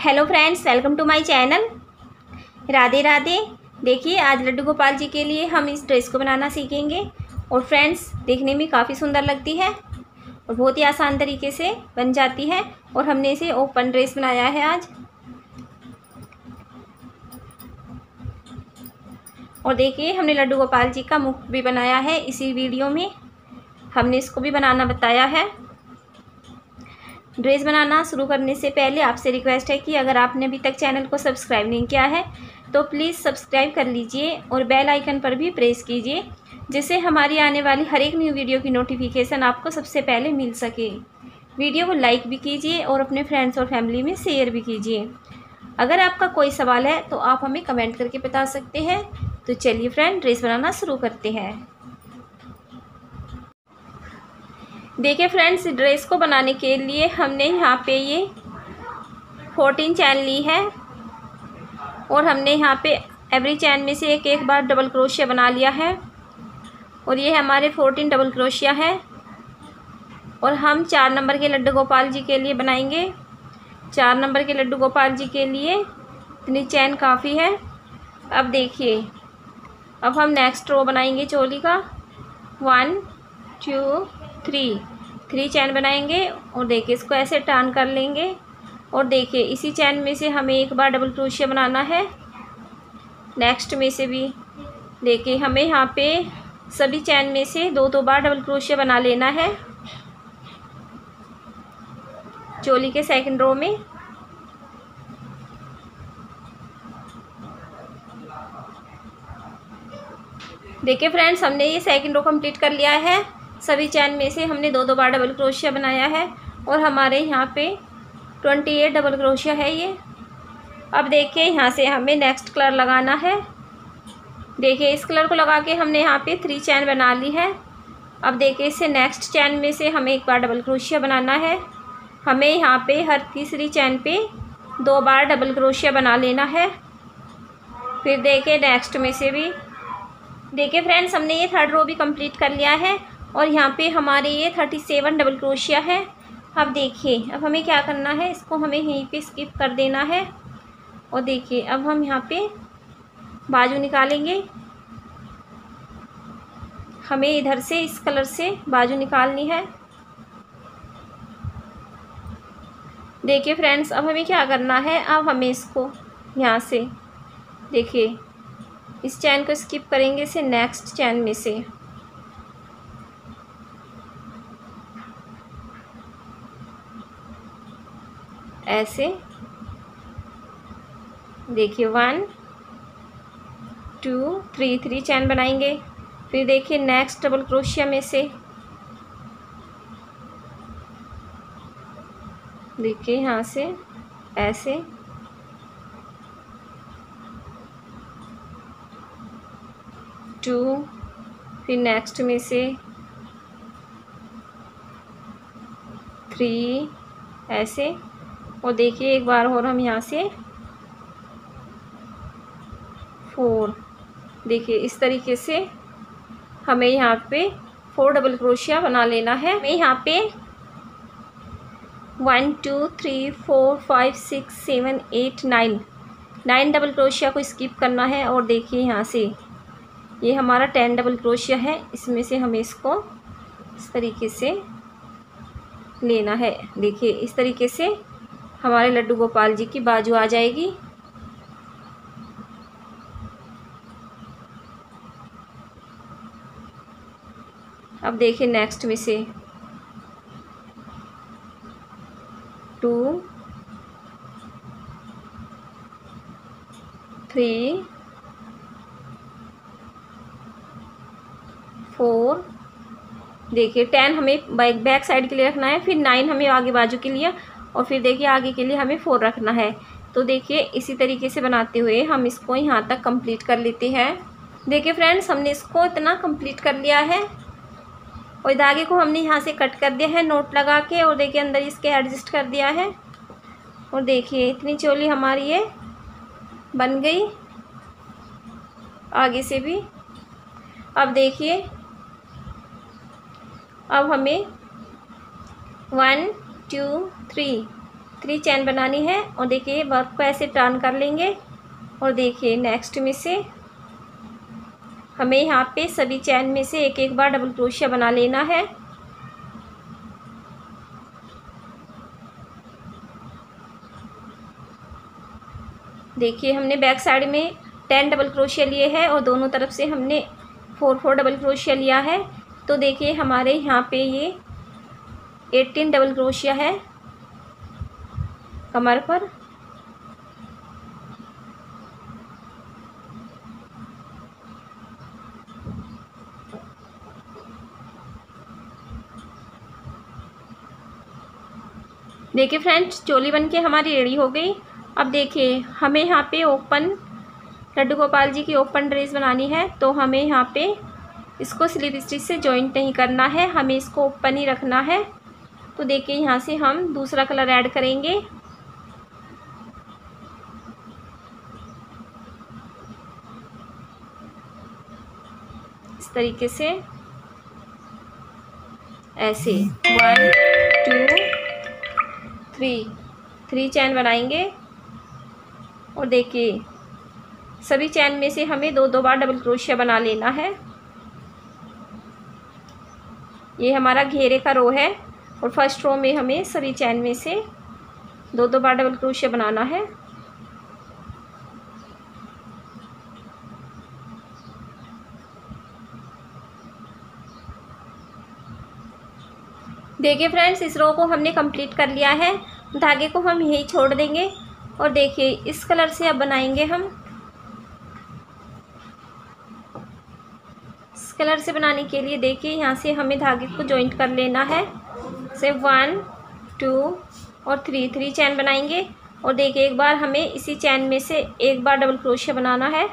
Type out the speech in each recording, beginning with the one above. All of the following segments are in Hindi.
Hello friends, welcome to my channel. Radhe Radhe. देखिए, आज लड्डू गोपाल जी के लिए हम इस ड्रेस को बनाना सीखेंगे और फ्रेंड्स देखने में काफ़ी सुंदर लगती है और बहुत ही आसान तरीके से बन जाती है। और हमने इसे ओपन ड्रेस बनाया है आज। और देखिए, हमने लड्डू गोपाल जी का मुख भी बनाया है, इसी वीडियो में हमने इसको भी बनाना बताया है। ड्रेस बनाना शुरू करने से पहले आपसे रिक्वेस्ट है कि अगर आपने अभी तक चैनल को सब्सक्राइब नहीं किया है तो प्लीज़ सब्सक्राइब कर लीजिए और बेल आइकन पर भी प्रेस कीजिए, जिससे हमारी आने वाली हर एक न्यू वीडियो की नोटिफिकेशन आपको सबसे पहले मिल सके। वीडियो को लाइक भी कीजिए और अपने फ्रेंड्स और फैमिली में शेयर भी कीजिए। अगर आपका कोई सवाल है तो आप हमें कमेंट करके बता सकते हैं। तो चलिए फ्रेंड, ड्रेस बनाना शुरू करते हैं। देखिए फ्रेंड्स, ड्रेस को बनाने के लिए हमने यहाँ पे ये 14 चैन ली है और हमने यहाँ पे एवरी चैन में से एक एक बार डबल क्रोशिया बना लिया है। और ये हमारे 14 डबल क्रोशिया है और हम 4 नंबर के लड्डू गोपाल जी के लिए बनाएंगे। 4 नंबर के लड्डू गोपाल जी के लिए इतनी चैन काफ़ी है। अब देखिए, अब हम नेक्स्ट रो बनाएंगे चोली का। 1 2 3 चैन बनाएंगे और देखिए इसको ऐसे टर्न कर लेंगे। और देखिए, इसी चैन में से हमें एक बार डबल क्रोशिया बनाना है। नेक्स्ट में से भी देखिए, हमें यहाँ पे सभी चैन में से दो बार डबल क्रोशिया बना लेना है चोली के सेकंड रो में। देखिए फ्रेंड्स, हमने ये सेकंड रो कंप्लीट कर लिया है। सभी चैन में से हमने दो बार डबल क्रोशिया बनाया है और हमारे यहाँ पे 28 डबल क्रोशिया है ये। अब देखिए, यहाँ से हमें नेक्स्ट कलर लगाना है। देखिए, इस कलर को लगा के हमने यहाँ पे 3 चैन बना ली है। अब देखिए, इससे नेक्स्ट चैन में से हमें एक बार डबल क्रोशिया बनाना है। हमें यहाँ पे हर तीसरी चैन पे 2 बार डबल क्रोशिया बना लेना है। फिर देखिए, नेक्स्ट में से भी देखिए फ्रेंड्स, हमने ये थर्ड रो भी कंप्लीट कर लिया है और यहाँ पे हमारे ये 37 डबल क्रोशिया है। अब देखिए, अब हमें क्या करना है, इसको हमें यहीं पे स्किप कर देना है। और देखिए, अब हम यहाँ पे बाजू निकालेंगे। हमें इधर से इस कलर से बाजू निकालनी है। देखिए फ्रेंड्स, अब हमें क्या करना है, अब हमें इसको यहाँ से देखिए इस चैन को स्किप करेंगे इसे नेक्स्ट चैन में से। ऐसे देखिए, 1 2 3 चैन बनाएंगे। फिर देखिए, नेक्स्ट डबल क्रोशिया में से देखिए यहाँ से ऐसे टू, फिर नेक्स्ट में से 3 ऐसे। और देखिए, एक बार और हम यहाँ से 4, देखिए इस तरीके से हमें यहाँ पे 4 डबल क्रोशिया बना लेना है। हमें यहाँ पे 1 2 3 4 5 6 7 8 9 डबल क्रोशिया को स्किप करना है। और देखिए, यहाँ से ये हमारा 10 डबल क्रोशिया है, इसमें से हमें इसको इस तरीके से लेना है। देखिए, इस तरीके से हमारे लड्डू गोपाल जी की बाजू आ जाएगी। अब देखिए, नेक्स्ट में से 2 3 4 देखिए 10 हमें बैक साइड के लिए रखना है। फिर 9 हमें आगे बाजू के लिए और फिर देखिए आगे के लिए हमें 4 रखना है। तो देखिए, इसी तरीके से बनाते हुए हम इसको यहाँ तक कंप्लीट कर लेते हैं। देखिए फ्रेंड्स, हमने इसको इतना कंप्लीट कर लिया है और धागे को हमने यहाँ से कट कर दिया है नोट लगा के। और देखिए, अंदर इसके एडजस्ट कर दिया है। और देखिए, इतनी चोली हमारी ये बन गई आगे से भी। अब देखिए, अब हमें 1 2 3 3 चैन बनानी है। और देखिए वर्क को ऐसे टर्न कर लेंगे और देखिए नेक्स्ट में से हमें यहाँ पे सभी चैन में से एक एक बार डबल क्रोशिया बना लेना है। देखिए हमने बैक साइड में 10 डबल क्रोशिया लिए हैं और दोनों तरफ से हमने 4-4 डबल क्रोशिया लिया है। तो देखिए हमारे यहाँ पे ये 18 डबल क्रोशिया है कमर पर। देखिए फ्रेंड्स चोली बन के हमारी रेडी हो गई। अब देखिए हमें यहाँ पे ओपन लड्डू गोपाल जी की ओपन ड्रेस बनानी है, तो हमें यहाँ पे इसको स्लीव स्टिच से जॉइंट नहीं करना है, हमें इसको ओपन ही रखना है। तो देखिए यहाँ से हम दूसरा कलर ऐड करेंगे। इस तरीके से ऐसे 1 2 3 चैन बनाएंगे और देखिए सभी चैन में से हमें 2-2 बार डबल क्रोशिया बना लेना है। ये हमारा घेरे का रो है और फर्स्ट रो में हमें सभी चैन में से 2-2 बार डबल क्रोशिया बनाना है। देखिए फ्रेंड्स इस रो को हमने कंप्लीट कर लिया है। धागे को हम यही छोड़ देंगे और देखिए इस कलर से अब बनाएंगे हम। इस कलर से बनाने के लिए देखिए यहाँ से हमें धागे को जॉइंट कर लेना है। से 1 2 और 3 चैन बनाएंगे और देखिए एक बार हमें इसी चैन में से एक बार डबल क्रोशिया बनाना है,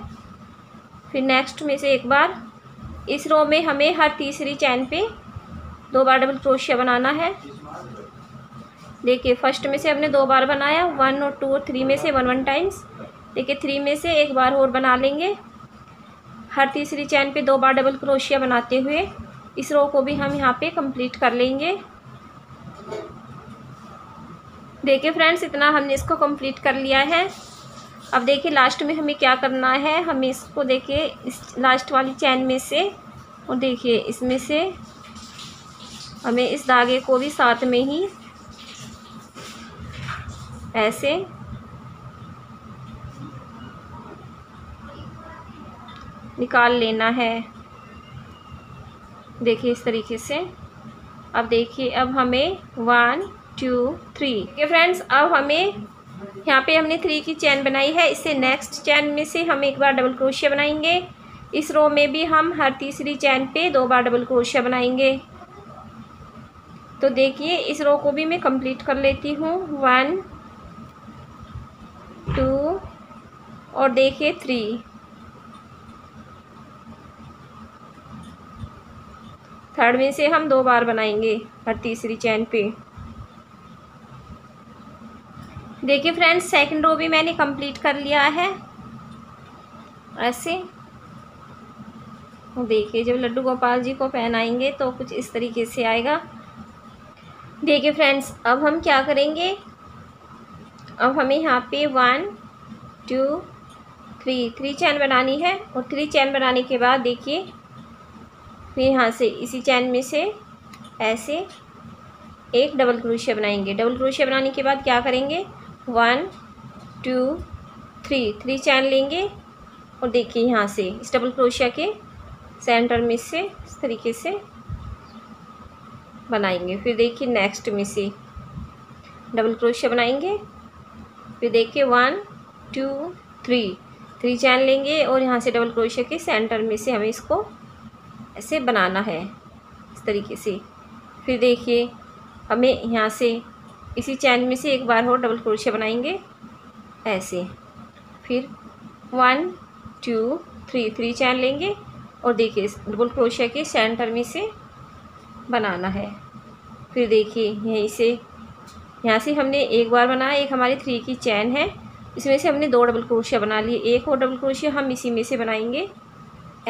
फिर नेक्स्ट में से एक बार। इस रो में हमें हर तीसरी चैन पे 2 बार डबल क्रोशिया बनाना है। देखिए फर्स्ट में से हमने 2 बार बनाया, 1 और 2 और 3 में से 1-1 टाइम्स। देखिए 3 में से एक बार और बना लेंगे। हर तीसरी चैन पे 2 बार डबल क्रोशिया बनाते हुए इस रो को भी हम यहाँ पे कंप्लीट कर लेंगे। देखिए फ्रेंड्स इतना हमने इसको कंप्लीट कर लिया है। अब देखिए लास्ट में हमें क्या करना है, हमें इसको देखिए इस लास्ट वाली चैन में से और देखिए इसमें से हमें इस धागे को भी साथ में ही ऐसे निकाल लेना है। देखिए इस तरीके से। अब देखिए अब हमें 1 2 3। ओके फ्रेंड्स अब हमें यहाँ पे हमने 3 की चैन बनाई है, इससे नेक्स्ट चैन में से हम एक बार डबल क्रोशिया बनाएंगे। इस रो में भी हम हर तीसरी चैन पे 2 बार डबल क्रोशिया बनाएंगे। तो देखिए इस रो को भी मैं कंप्लीट कर लेती हूँ। 1 2 और देखिए 3। थर्ड में से हम 2 बार बनाएंगे हर तीसरी चैन पे। देखिए फ्रेंड्स सेकंड रो भी मैंने कंप्लीट कर लिया है ऐसे। देखिए जब लड्डू गोपाल जी को पहनाएंगे तो कुछ इस तरीके से आएगा। देखिए फ्रेंड्स अब हम क्या करेंगे, अब हमें यहाँ पे 1 2 3 चैन बनानी है और 3 चैन बनाने के बाद देखिए फिर यहाँ से इसी चैन में से ऐसे एक डबल क्रोशिया बनाएंगे। डबल क्रोशिया बनाने के बाद क्या करेंगे, 1 2 3 चैन लेंगे और देखिए यहाँ से इस डबल क्रोशिया के सेंटर में से इस तरीके से बनाएंगे। फिर देखिए नेक्स्ट में से डबल क्रोशिया बनाएंगे, फिर देखिए 1 2 3 चैन लेंगे और यहाँ से डबल क्रोशिया के सेंटर में से हमें इसको ऐसे बनाना है इस तरीके से। फिर देखिए हमें यहाँ से इसी चैन में से एक बार और डबल क्रोशिया बनाएंगे ऐसे। फिर 1 2 3 चैन लेंगे और देखिए डबल क्रोशिया के सेंटर में से बनाना है। फिर देखिए यहीं से यहाँ से हमने एक बार बनाया, एक हमारी 3 की चैन है इसमें से हमने 2 डबल क्रोशिया बना लिए। एक और डबल क्रोशिया हम इसी में से बनाएंगे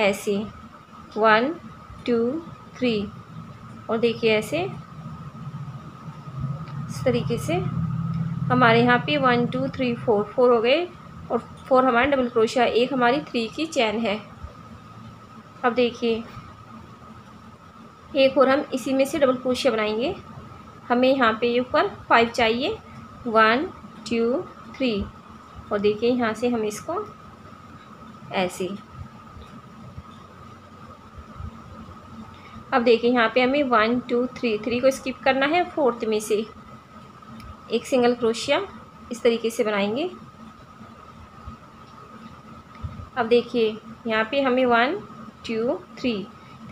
ऐसे 1 2 3 और देखिए ऐसे इस तरीके से। हमारे यहाँ पे 1 2 3 4 4 हो गए और 4 हमारे डबल क्रोशिया, एक हमारी 3 की चैन है। अब देखिए एक और हम इसी में से डबल क्रोशिया बनाएंगे। हमें यहाँ पे ऊपर 5 चाहिए, 1 2 3 और देखिए यहाँ से हम इसको ऐसे। अब देखिए यहाँ पे हमें 1 2 3 3 को स्किप करना है, 4th में से एक सिंगल क्रोशिया इस तरीके से बनाएंगे। अब देखिए यहाँ पे हमें 1 2 3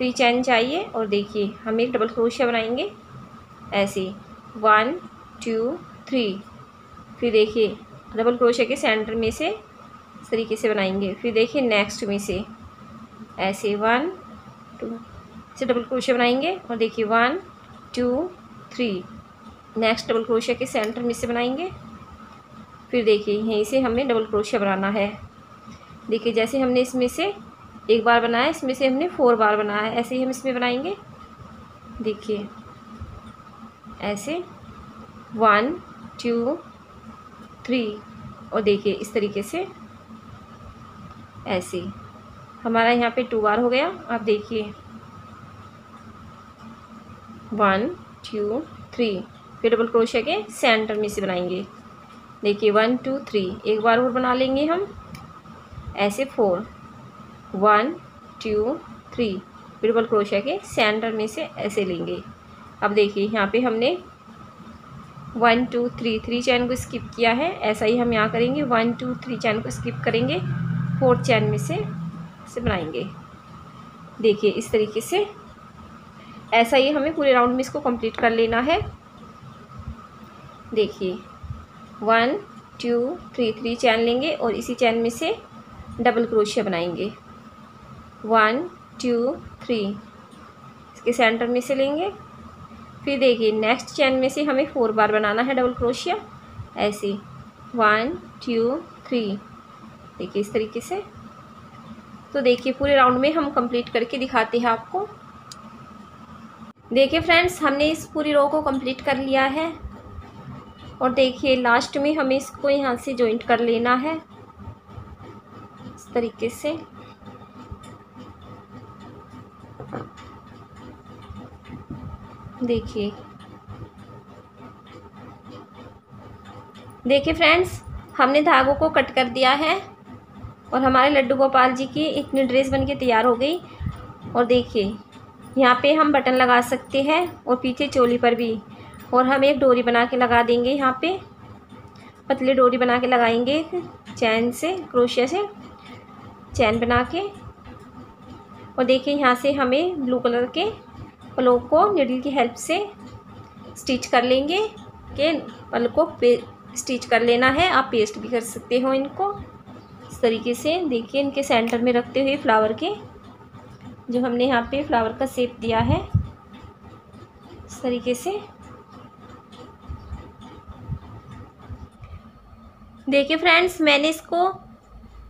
3 चैन चाहिए और देखिए हम एक डबल क्रोशिया बनाएंगे ऐसे 1 2 3, फिर देखिए डबल क्रोशिया के सेंटर में से इस तरीके से बनाएंगे, फिर देखिए नेक्स्ट में से ऐसे 1 2 से डबल क्रोशिया बनाएंगे और देखिए 1 2 3 नेक्स्ट डबल क्रोशिया के सेंटर में से बनाएंगे, फिर देखिए यहीं से हमें डबल क्रोशिया बनाना है। देखिए जैसे हमने इसमें से एक बार बनाया, इसमें से हमने 4 बार बनाया, ऐसे ही हम इसमें बनाएंगे। देखिए ऐसे 1 2 3 और देखिए इस तरीके से ऐसे हमारा यहाँ पे 2 बार हो गया। आप देखिए 1 2 3 फिर डबल क्रोशिया के सेंटर में से बनाएंगे। देखिए 1 2 3 एक बार और बना लेंगे हम ऐसे 4, 1 2 3 फिर डबल क्रोशिया के सेंटर में से ऐसे लेंगे। अब देखिए यहाँ पे हमने 1 2 3 3 चैन को स्किप किया है, ऐसा ही हम यहाँ करेंगे। 1 2 3 चैन को स्किप करेंगे, 4th चैन में से बनाएंगे। देखिए इस तरीके से ऐसा ही हमें पूरे राउंड में इसको कंप्लीट कर लेना है। देखिए 1 2 3 3 चैन लेंगे और इसी चैन में से डबल क्रोशिया बनाएंगे। 1 2 3 इसके सेंटर में से लेंगे, फिर देखिए नेक्स्ट चैन में से हमें 4 बार बनाना है डबल क्रोशिया ऐसे 1 2 3 देखिए इस तरीके से। तो देखिए पूरे राउंड में हम कंप्लीट करके दिखाते हैं आपको। देखिए फ्रेंड्स हमने इस पूरी रो को कंप्लीट कर लिया है और देखिए लास्ट में हमें इसको यहाँ से जॉइंट कर लेना है इस तरीके से। देखिए देखिए फ्रेंड्स हमने धागों को कट कर दिया है और हमारे लड्डू गोपाल जी की इतनी ड्रेस बनके तैयार हो गई। और देखिए यहाँ पे हम बटन लगा सकते हैं और पीछे चोली पर भी, और हम एक डोरी बना के लगा देंगे। यहाँ पे पतली डोरी बना के लगाएंगे चैन से, क्रोशिया से चैन बना के। और देखिए यहाँ से हमें ब्लू कलर के पलों को निडल की हेल्प से स्टिच कर लेंगे के पल को स्टिच कर लेना है। आप पेस्ट भी कर सकते हो इनको इस तरीके से। देखिए इनके सेंटर में रखते हुए फ्लावर के, जो हमने यहाँ पे फ्लावर का शेप दिया है इस तरीके से। देखिए फ्रेंड्स मैंने इसको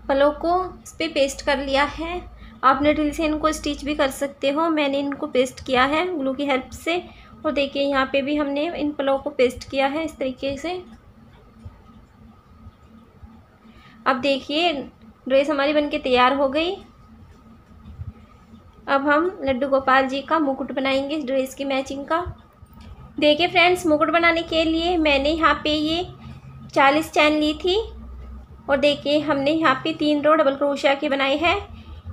पलों को इस पर पेस्ट कर लिया है। आप निडल से इनको स्टिच भी कर सकते हो। मैंने इनको पेस्ट किया है ग्लू की हेल्प से। और देखिए यहाँ पे भी हमने इन पलों को पेस्ट किया है इस तरीके से। अब देखिए ड्रेस हमारी बनके तैयार हो गई। अब हम लड्डू गोपाल जी का मुकुट बनाएंगे इस ड्रेस की मैचिंग का। देखिए फ्रेंड्स मुकुट बनाने के लिए मैंने यहाँ पे ये 40 चैन ली थी और देखिए हमने यहाँ पे 3 रो डबल क्रोशिया के बनाए हैं।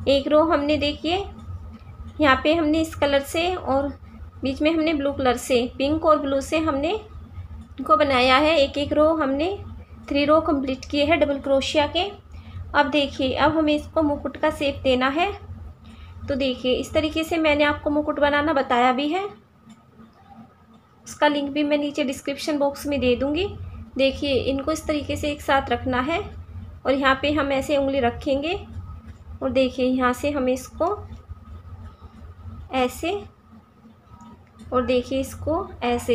एक रो हमने देखिए यहाँ पे हमने इस कलर से और बीच में हमने ब्लू कलर से, पिंक और ब्लू से हमने इनको बनाया है। एक एक रो हमने 3 रो कंप्लीट किए हैं डबल क्रोशिया के। अब देखिए अब हमें इसको मुकुट का शेप देना है। तो देखिए इस तरीके से मैंने आपको मुकुट बनाना बताया भी है, उसका लिंक भी मैं नीचे डिस्क्रिप्शन बॉक्स में दे दूँगी। देखिए इनको इस तरीके से एक साथ रखना है और यहाँ पे हम ऐसे उंगली रखेंगे और देखिए यहाँ से हमें इसको ऐसे और देखिए इसको ऐसे,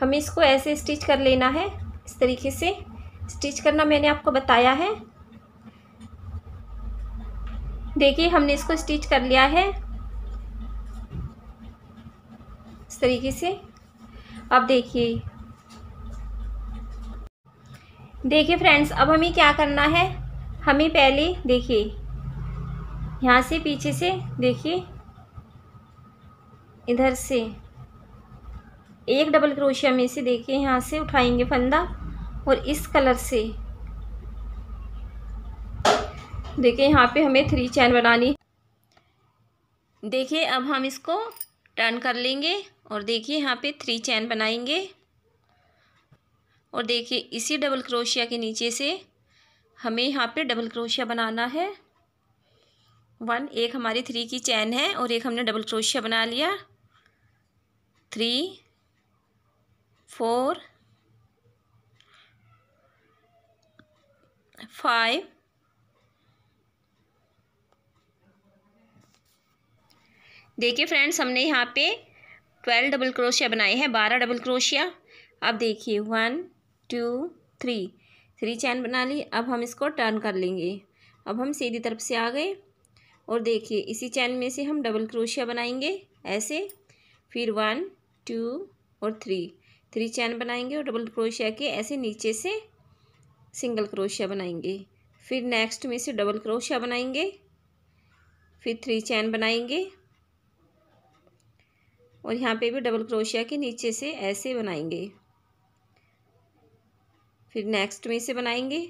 हमें इसको ऐसे स्टिच कर लेना है इस तरीके से। स्टिच करना मैंने आपको बताया है। देखिए हमने इसको स्टिच कर लिया है इस तरीके से। अब देखिए फ्रेंड्स, अब हमें क्या करना है, हमें पहले देखिए यहाँ से पीछे से देखिए इधर से एक डबल क्रोशिया में से देखिए यहाँ से उठाएंगे फंदा और इस कलर से देखिए यहाँ पे हमें 3 चैन बनानी। देखिए अब हम इसको टर्न कर लेंगे और देखिए यहाँ पे 3 चैन बनाएंगे और देखिए इसी डबल क्रोशिया के नीचे से हमें यहाँ पे डबल क्रोशिया बनाना है। 1 एक हमारी 3 की चैन है और एक हमने डबल क्रोशिया बना लिया। 3 4 5 देखिए फ्रेंड्स हमने यहाँ पे 12 डबल क्रोशिया बनाए हैं, 12 डबल क्रोशिया। अब देखिए 1 2 3 चैन बना ली। अब हम इसको टर्न कर लेंगे। अब हम सीधी तरफ से आ गए और देखिए इसी चैन में से हम डबल क्रोशिया बनाएंगे ऐसे, फिर 1 2 और 3 चैन बनाएंगे और डबल क्रोशिया के ऐसे नीचे से सिंगल क्रोशिया बनाएंगे, फिर नेक्स्ट में से डबल क्रोशिया बनाएंगे, फिर 3 चैन बनाएंगे और यहाँ पे भी डबल क्रोशिया के नीचे से ऐसे बनाएंगे, फिर नेक्स्ट में से बनाएंगे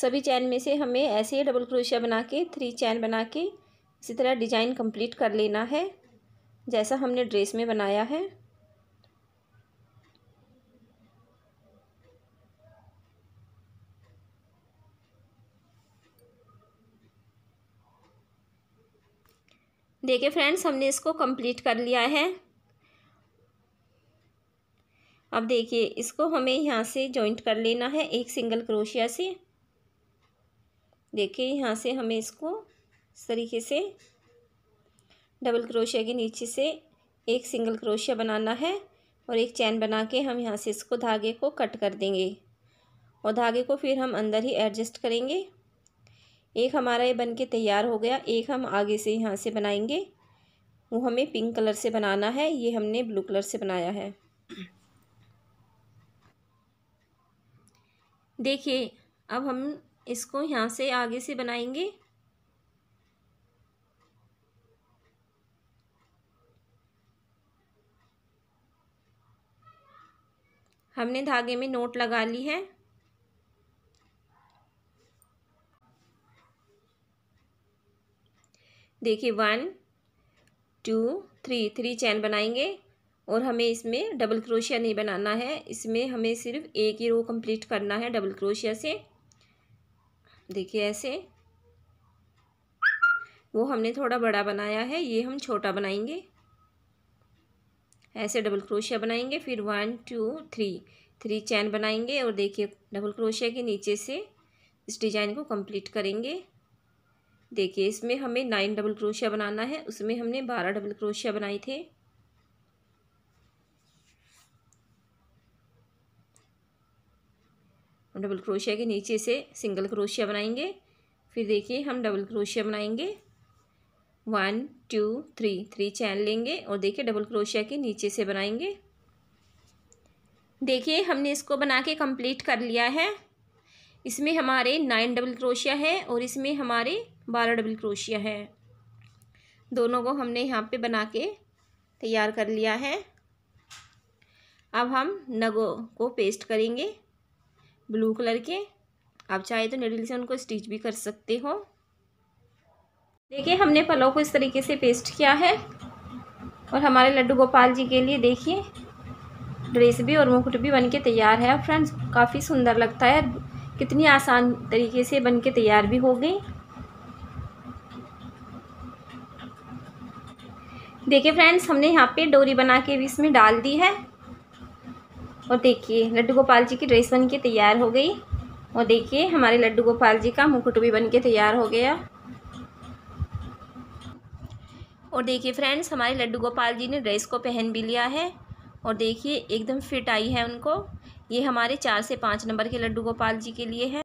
सभी चैन में से हमें ऐसे डबल क्रोशिया बना के 3 चैन बना के इसी तरह डिजाइन कंप्लीट कर लेना है जैसा हमने ड्रेस में बनाया है। देखिए फ्रेंड्स हमने इसको कंप्लीट कर लिया है। अब देखिए इसको हमें यहाँ से जॉइंट कर लेना है एक सिंगल क्रोशिया से। देखिए यहाँ से हमें इसको इस तरीके से डबल क्रोशिया के नीचे से एक सिंगल क्रोशिया बनाना है और एक चैन बना के हम यहाँ से इसको धागे को कट कर देंगे और धागे को फिर हम अंदर ही एडजस्ट करेंगे। एक हमारा ये बनके तैयार हो गया। एक हम आगे से यहाँ से बनाएंगे, वो हमें पिंक कलर से बनाना है, ये हमने ब्लू कलर से बनाया है। देखिए अब हम इसको यहाँ से आगे से बनाएंगे। हमने धागे में नोट लगा ली है। देखिए 1 2 3 चैन बनाएंगे और हमें इसमें डबल क्रोशिया नहीं बनाना है, इसमें हमें सिर्फ एक ही रो कंप्लीट करना है डबल क्रोशिया से। देखिए ऐसे, वो हमने थोड़ा बड़ा बनाया है, ये हम छोटा बनाएंगे। ऐसे डबल क्रोशिया बनाएंगे, फिर 1 2 3 चैन बनाएंगे और देखिए डबल क्रोशिया के नीचे से इस डिज़ाइन को कंप्लीट करेंगे। देखिए इसमें हमें 9 डबल क्रोशिया बनाना है, उसमें हमने 12 डबल क्रोशिया बनाए थे। डबल क्रोशिया के नीचे से सिंगल क्रोशिया बनाएंगे, फिर देखिए हम डबल क्रोशिया बनाएंगे 1 2 3 चैन लेंगे और देखिए डबल क्रोशिया के नीचे से बनाएंगे। देखिए हमने इसको बना के कंप्लीट कर लिया है। इसमें हमारे 9 डबल क्रोशिया है और इसमें हमारे 12 डबल क्रोशिया है, दोनों को हमने यहाँ पे बना के तैयार कर लिया है। अब हम नगों को पेस्ट करेंगे ब्लू कलर के, आप चाहे तो निडल से उनको स्टिच भी कर सकते हो। देखिए हमने पलों को इस तरीके से पेस्ट किया है और हमारे लड्डू गोपाल जी के लिए देखिए ड्रेस भी और मुकुट भी बन के तैयार है। फ्रेंड्स काफ़ी सुंदर लगता है, कितनी आसान तरीके से बन के तैयार भी हो गई। देखिए फ्रेंड्स हमने यहाँ पे डोरी बना के भी इसमें डाल दी है और देखिए लड्डू गोपाल जी की ड्रेस बन के तैयार हो गई और देखिए हमारे लड्डू गोपाल जी का मुकुट भी बन के तैयार हो गया। और देखिए फ्रेंड्स हमारे लड्डू गोपाल जी ने ड्रेस को पहन भी लिया है और देखिए एकदम फिट आई है उनको। ये हमारे 4 से 5 नंबर के लड्डू गोपाल जी के लिए है।